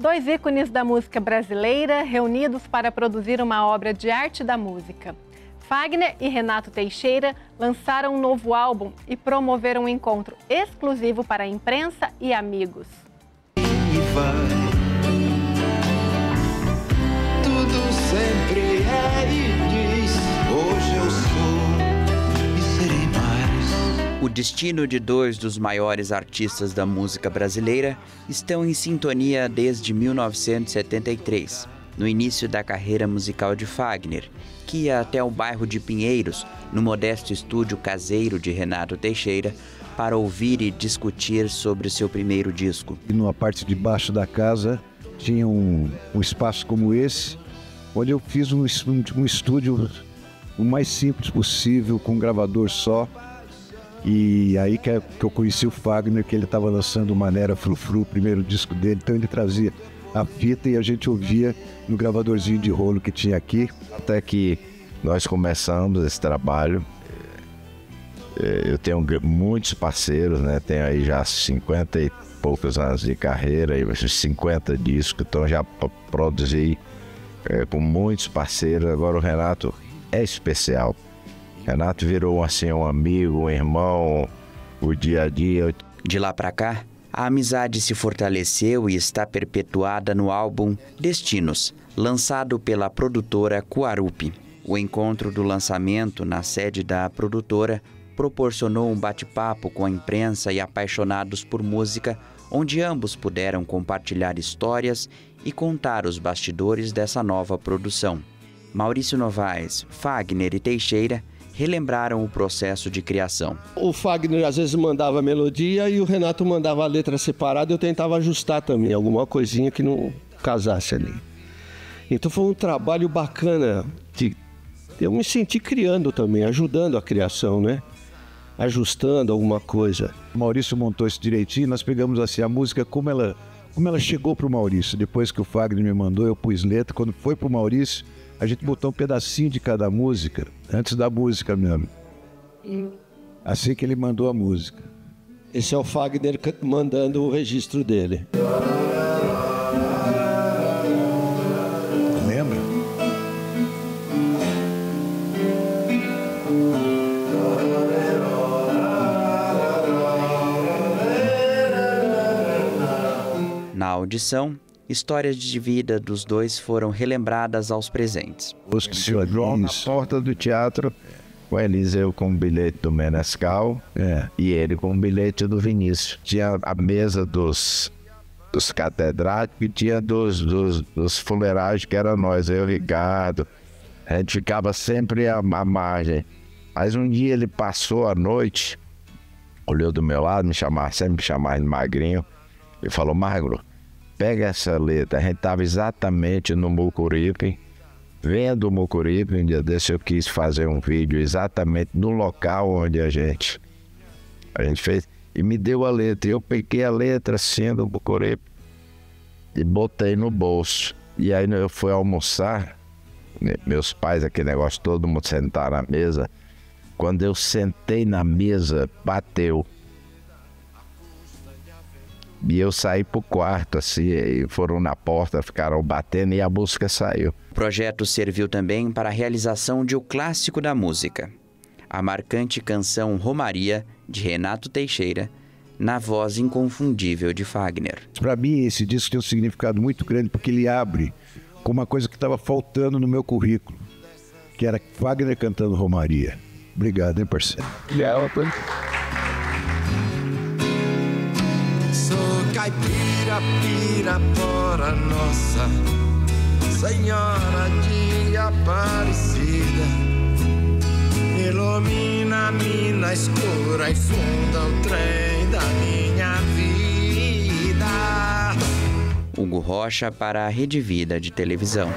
Dois ícones da música brasileira reunidos para produzir uma obra de arte da música. Fagner e Renato Teixeira lançaram um novo álbum e promoveram um encontro exclusivo para a imprensa e amigos. Tudo sempre é e diz, hoje eu sou e serei mais. O destino de dois dos maiores artistas da música brasileira estão em sintonia desde 1973, no início da carreira musical de Fagner, que ia até o bairro de Pinheiros, no modesto estúdio caseiro de Renato Teixeira, para ouvir e discutir sobre seu primeiro disco. E numa parte de baixo da casa tinha um espaço como esse, onde eu fiz um estúdio o mais simples possível, com um gravador só. E aí que eu conheci o Fagner, que ele estava lançando Maneira Frufru, o primeiro disco dele, então ele trazia a fita e a gente ouvia no gravadorzinho de rolo que tinha aqui. Até que nós começamos esse trabalho, eu tenho muitos parceiros, né? Tenho aí já 50 e poucos anos de carreira, 50 discos, então já produzi com muitos parceiros. Agora o Renato é especial. Renato virou assim um amigo, um irmão, o dia a dia. De lá pra cá, a amizade se fortaleceu e está perpetuada no álbum Destinos, lançado pela produtora Kuarup. O encontro do lançamento na sede da produtora proporcionou um bate-papo com a imprensa e apaixonados por música, onde ambos puderam compartilhar histórias e contar os bastidores dessa nova produção. Maurício Novaes, Fagner e Teixeira relembraram o processo de criação. O Fagner às vezes mandava a melodia e o Renato mandava a letra separada, eu tentava ajustar também, alguma coisinha que não casasse ali. Então foi um trabalho bacana, eu me senti criando também, ajudando a criação, né? Ajustando alguma coisa. O Maurício montou isso direitinho, nós pegamos assim a música como ela chegou para o Maurício. Depois que o Fagner me mandou, eu pus letra. Quando foi para o Maurício, a gente botou um pedacinho de cada música, antes da música mesmo. Assim que ele mandou a música. Esse é o Fagner mandando o registro dele. Lembra? Na audição, histórias de vida dos dois foram relembradas aos presentes. Os que se olhou na porta do teatro, o Eliseu com o bilhete do Menescal e ele com o bilhete do Vinícius. Tinha a mesa dos catedráticos e tinha dos fuleirais, que era nós, eu e o Ricardo. A gente ficava sempre à margem. Mas um dia ele passou a noite, olhou do meu lado, sempre me chamava de magrinho, e falou: "Magro, pega essa letra." A gente estava exatamente no Mucuripe, vendo o Mucuripe. Um dia desse eu quis fazer um vídeo exatamente no local onde a gente fez, e me deu a letra. Eu peguei a letra assim do Mucuripe e botei no bolso. E aí eu fui almoçar, meus pais, aquele negócio, todo mundo sentar na mesa. Quando eu sentei na mesa, bateu. E eu saí pro quarto, assim, e foram na porta, ficaram batendo e a música saiu. O projeto serviu também para a realização de um clássico da música, a marcante canção Romaria, de Renato Teixeira, na voz inconfundível de Fagner. Para mim, esse disco tem um significado muito grande, porque ele abre com uma coisa que estava faltando no meu currículo, que era Fagner cantando Romaria. Obrigado, hein, parceiro? Caipira, pirapora, Nossa Senhora de Aparecida, ilumina a mina escura e funda o trem da minha vida. Hugo Rocha para a Rede Vida de Televisão.